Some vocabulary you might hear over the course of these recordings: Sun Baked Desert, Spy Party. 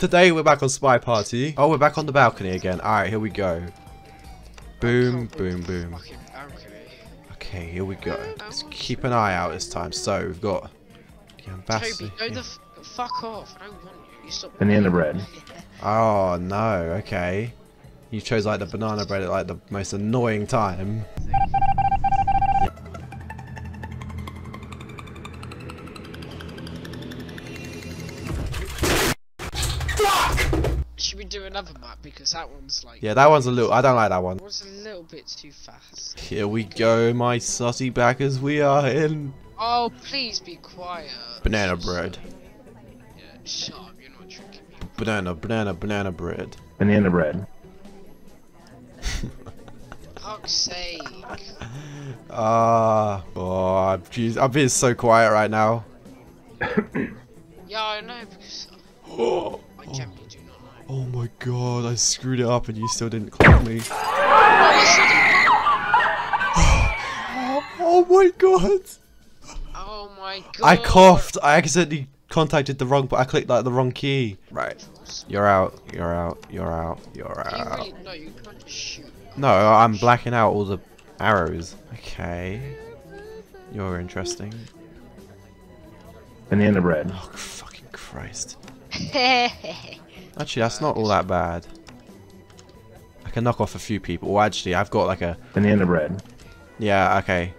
Today we're back on Spy Party. Oh, we're back on the balcony again. Alright, here we go. Boom, boom, boom. Okay, here we go. Let's keep an eye out this time. So, we've got the ambassador. Toby, go the fuck off. I don't want you. You stop banana bread. Oh, no. Okay. You chose, like, the banana bread at, like, the most annoying time. Should we do another map, because that one's like... Yeah, that one's a little... I don't like that one. It was a little bit too fast. Here we go, my sussy backers. We are in... Oh, please be quiet. Banana bread. Yeah, shut up. You're not tricking me. Banana, banana, banana bread. Banana bread. Fuck's sake. Oh, jeez. I'm being so quiet right now. Yeah, I know, because... Oh. I generally do not know. Oh my god, I screwed it up and you still didn't clock me. Oh my god! Oh my god! I coughed! I accidentally contacted the wrong, but I clicked like the wrong key. Right. You're out, you're out, you're out, you're out. You really, no, you can't shoot. No, I'm blacking out all the arrows. Okay. You're interesting. Banana bread. Oh, fucking Christ. Actually, that's not all that bad. I can knock off a few people. Well, actually, I've got like a... Banana bread. Yeah, okay.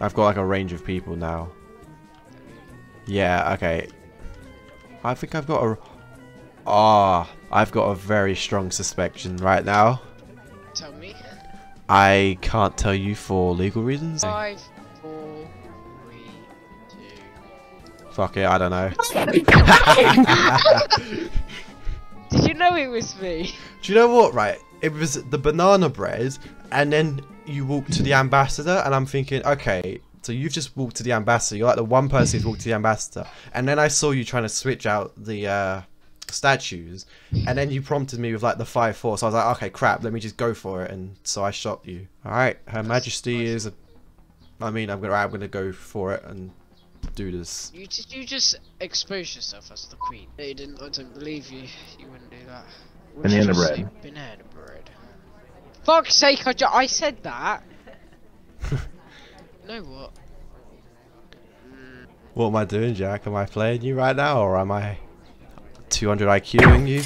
I've got like a range of people now. Yeah, okay. I think I've got a... Ah, oh, I've got a very strong suspicion right now. Tell me. I can't tell you for legal reasons. 5, 4, 3, 2... Fuck it, I don't know. Did you know it was me? Do you know what, right? It was the banana bread, and then you walked to the ambassador, and I'm thinking, okay, so you've just walked to the ambassador. You're like the one person who's walked to the ambassador. And then I saw you trying to switch out the... statues, and then you prompted me with like the 5-4, so I was like, okay, crap, let me just go for it, and so I shot you. All right, Her Majesty is. I mean, I'm gonna go for it and do this. You just expose yourself as the queen. No, you didn't. I don't believe you. You wouldn't do that. Banana bread. Banana bread. Fuck's sake! I said that. You know what? What am I doing, Jack? Am I playing you right now, or am I? 200 IQing you.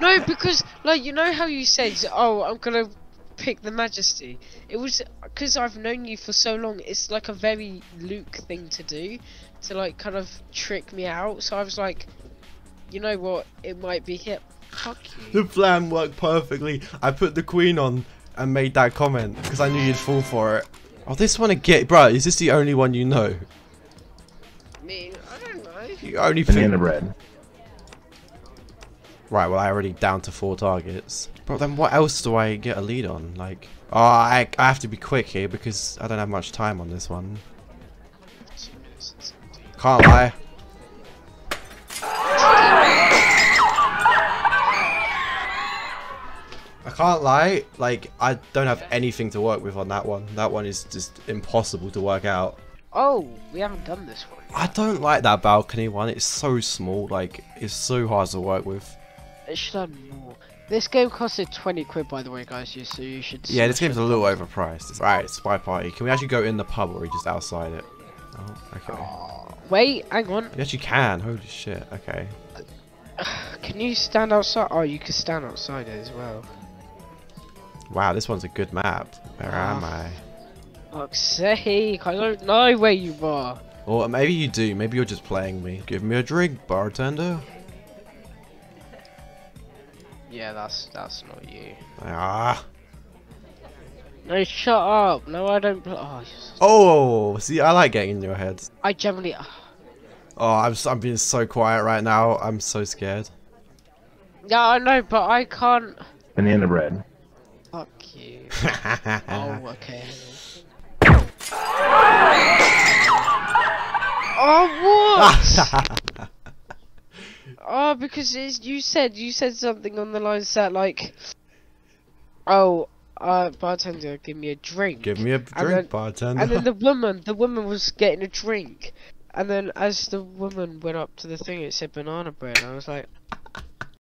No, because like you know how you said, oh, I'm gonna pick the Majesty. It was because I've known you for so long. It's like a very Luke thing to do, to like kind of trick me out. So I was like, you know what? It might be him. Fuck you. The plan worked perfectly. I put the Queen on and made that comment because I knew you'd fall for it. Oh, this one again, bro. Is this the only one you know? I mean, I don't know. You only banana bread. Right. Well, I already down to 4 targets. But then, what else do I get a lead on? Like, oh, I have to be quick here because I don't have much time on this one. Can't lie. I can't lie, like, I don't have anything to work with on that one. That one is just impossible to work out. Oh, we haven't done this one. I don't like that balcony one. It's so small, like, it's so hard to work with. It should have more. This game costed 20 quid, by the way, guys, so you should... Yeah, this game's a little overpriced. It's, right, Spy Party. Can we actually go in the pub or are we just outside it? Oh, okay. Oh, wait, hang on. We actually can. Holy shit, okay. Can you stand outside? Oh, you can stand outside it as well. Wow, this one's a good map. Where am I? Fuck's sake, I don't know where you are. Or maybe you do, maybe you're just playing me. Give me a drink, bartender. Yeah, that's not you. Ah. No, shut up. No, I don't... Oh, see, I like getting in your head. I generally... Oh, I'm being so quiet right now. I'm so scared. Yeah, I know, but I can't... Banana bread. Fuck you. Oh, okay. Oh, what? Oh, because you said something on the lines that like, oh, bartender, give me a drink. Give me a drink, bartender. And then the woman was getting a drink. And then as the woman went up to the thing, it said banana bread. I was like,